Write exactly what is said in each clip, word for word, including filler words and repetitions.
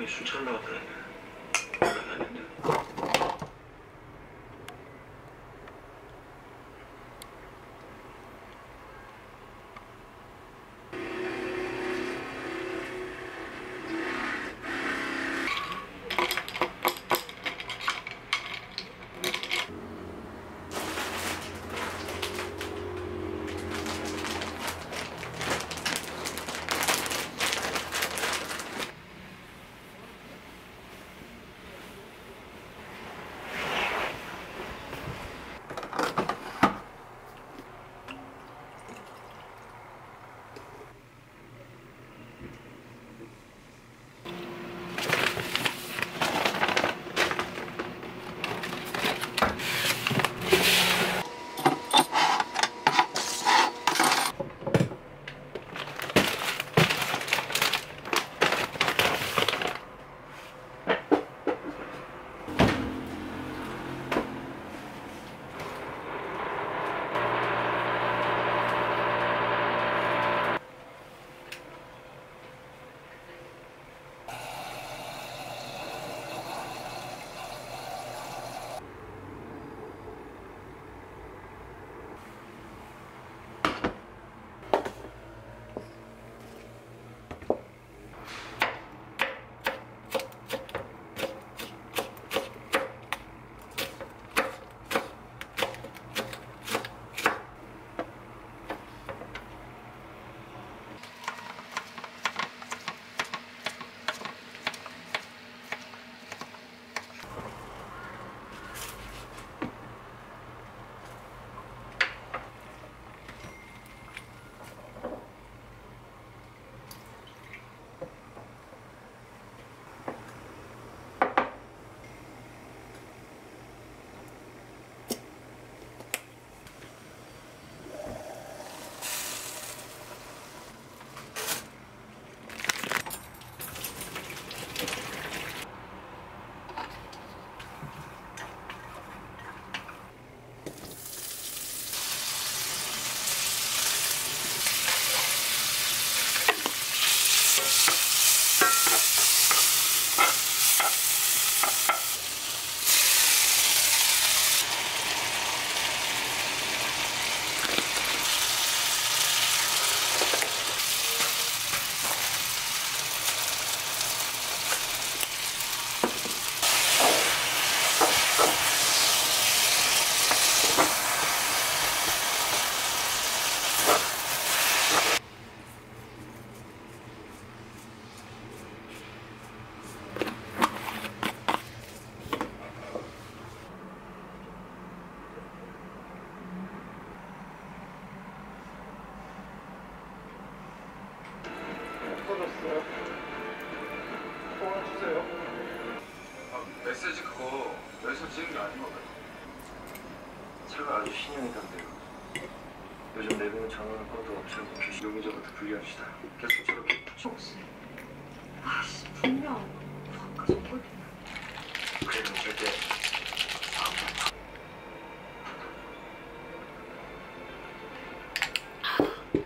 형이 술 찾으려고 그랬네. 몰랐는데. 도와주세요. 아, 메시지 그거 여기서 찍은 게 아닌 것 같아요. 차가 아주 신형이던데요. 요즘 내부는 장난을 꺼도 없애고 귀신 용의자부터 분리합시다. 계속 저렇게 붙여먹었어요. 아씨 분명 아까 저거든. 그래도 절대 you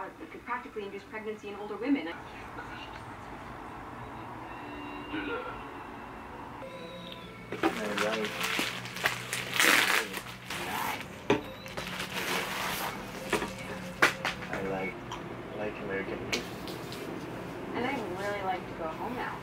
are, could practically induce pregnancy in older women. I like, like American music. And I really like to go home now.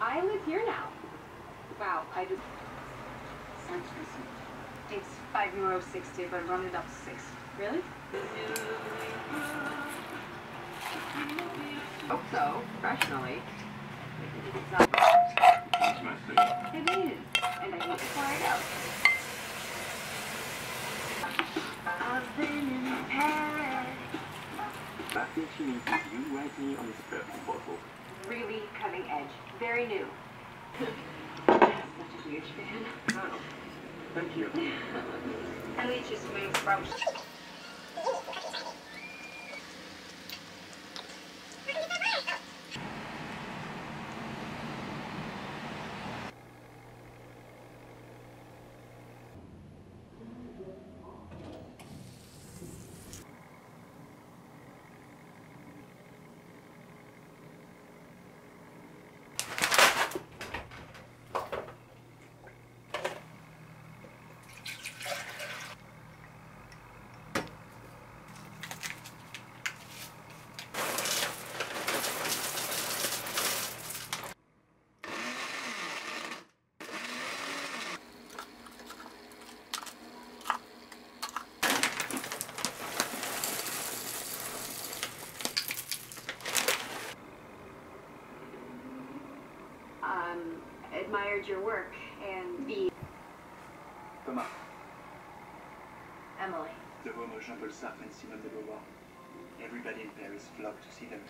I live here now. Wow, I just... It's five euro sixty, but I rounded up to six. Really? Hope so, professionally. That's my thing. It is, and I need to fly it out. I've been in Paris. Back in Chile, you write me on this purple bottle. Really cutting edge. Very new. Such a huge fan. Oh. Thank you. At least just moved from... admired your work and be Thomas. Emily. The home of Jean Paul Sartre and Simone de Beauvoir. Everybody in Paris flocked to see them.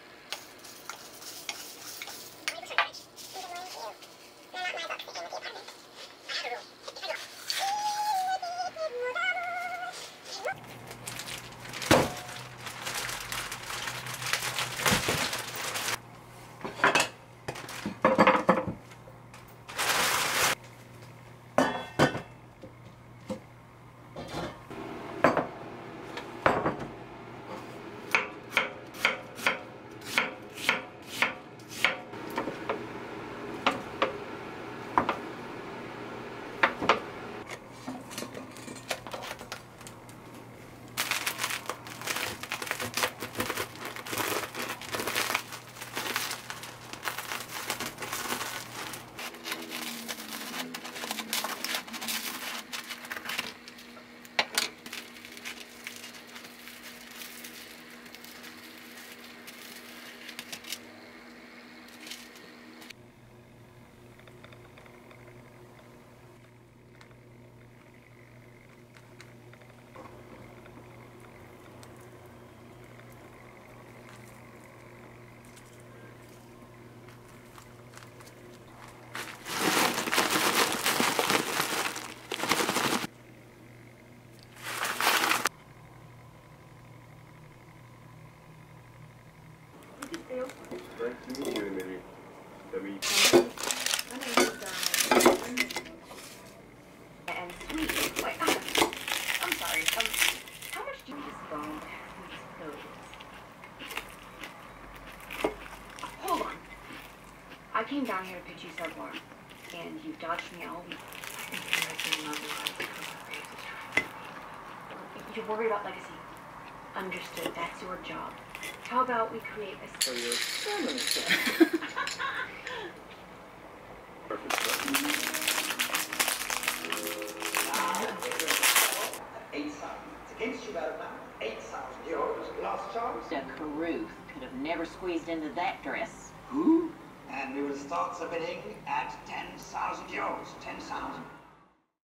And sweet. Wait, oh, I'm sorry. Um, how much do you just bone? Hold on. I came down here to pitch you so warm, and you dodged me all week. I think you're making You worry about legacy. Understood. That's your job. How about we create a ceremony? Mister Caruth could have never squeezed into that dress. Who? And we will start submitting at ten thousand euros. ten thousand.